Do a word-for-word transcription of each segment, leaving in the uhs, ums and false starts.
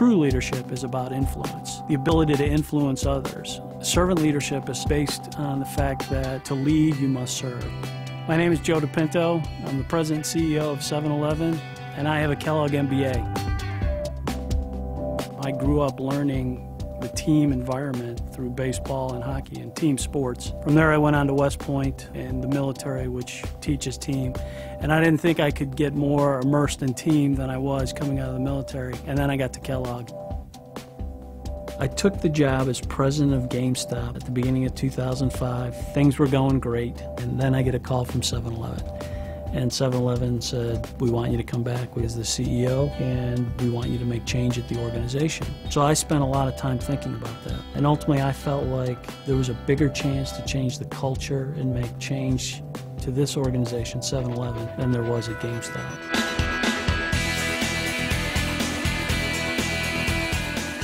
True leadership is about influence, the ability to influence others. Servant leadership is based on the fact that to lead, you must serve. My name is Joe DePinto. I'm the president and C E O of seven eleven, and I have a Kellogg M B A. I grew up learning the team environment through baseball and hockey and team sports. From there I went on to West Point and the military, which teaches team, and I didn't think I could get more immersed in team than I was coming out of the military, and then I got to Kellogg. I took the job as president of GameStop at the beginning of two thousand five. Things were going great, and then I get a call from seven eleven. And seven eleven said, we want you to come back as the C E O, and we want you to make change at the organization. So I spent a lot of time thinking about that. And ultimately, I felt like there was a bigger chance to change the culture and make change to this organization, seven eleven, than there was at GameStop.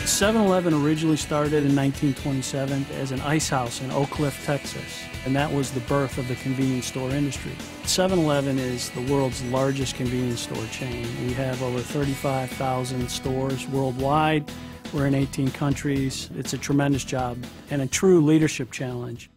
seven eleven originally started in nineteen twenty-seven as an ice house in Oak Cliff, Texas, and that was the birth of the convenience store industry. seven eleven is the world's largest convenience store chain. We have over thirty-five thousand stores worldwide. We're in eighteen countries. It's a tremendous job and a true leadership challenge.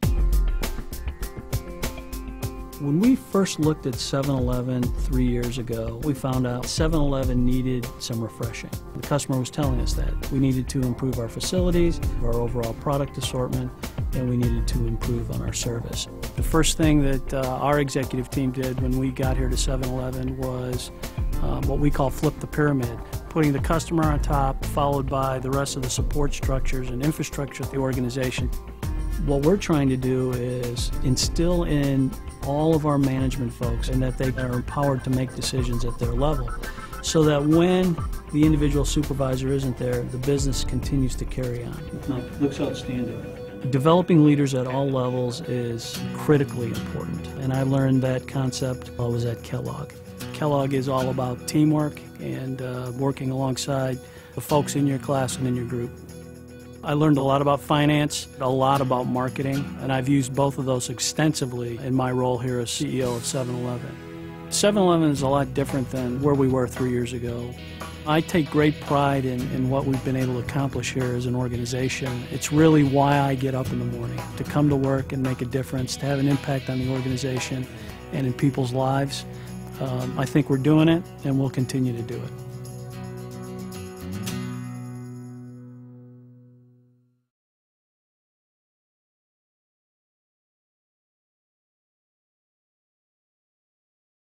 When we first looked at seven eleven three years ago, we found out seven eleven needed some refreshing. The customer was telling us that. We needed to improve our facilities, our overall product assortment, and we needed to improve on our service. The first thing that uh, our executive team did when we got here to seven eleven was uh, what we call flip the pyramid, putting the customer on top, followed by the rest of the support structures and infrastructure at the organization. What we're trying to do is instill in all of our management folks and that they are empowered to make decisions at their level, so that when the individual supervisor isn't there, the business continues to carry on. Looks outstanding. Developing leaders at all levels is critically important, and I learned that concept while I was at Kellogg. Kellogg is all about teamwork and uh, working alongside the folks in your class and in your group. I learned a lot about finance, a lot about marketing, and I've used both of those extensively in my role here as C E O of seven eleven. seven eleven is a lot different than where we were three years ago. I take great pride in, in what we've been able to accomplish here as an organization. It's really why I get up in the morning, to come to work and make a difference, to have an impact on the organization and in people's lives. Um, I think we're doing it, and we'll continue to do it.